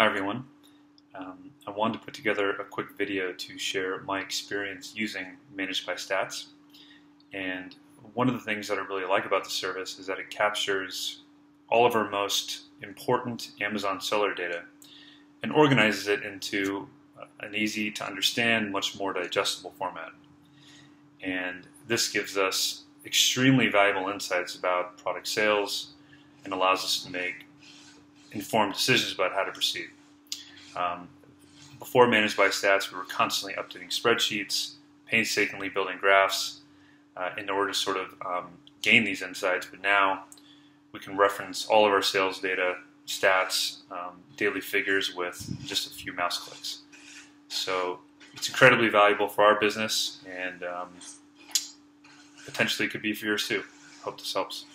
Hi everyone, I wanted to put together a quick video to share my experience using ManageByStats, and one of the things that I really like about the service is that it captures all of our most important Amazon seller data and organizes it into an easy to understand, much more digestible format. And this gives us extremely valuable insights about product sales and allows us to make informed decisions about how to proceed. Before ManageByStats, we were constantly updating spreadsheets, painstakingly building graphs in order to sort of gain these insights, but now we can reference all of our sales data, stats, daily figures with just a few mouse clicks. So it's incredibly valuable for our business and potentially could be for yours too. Hope this helps.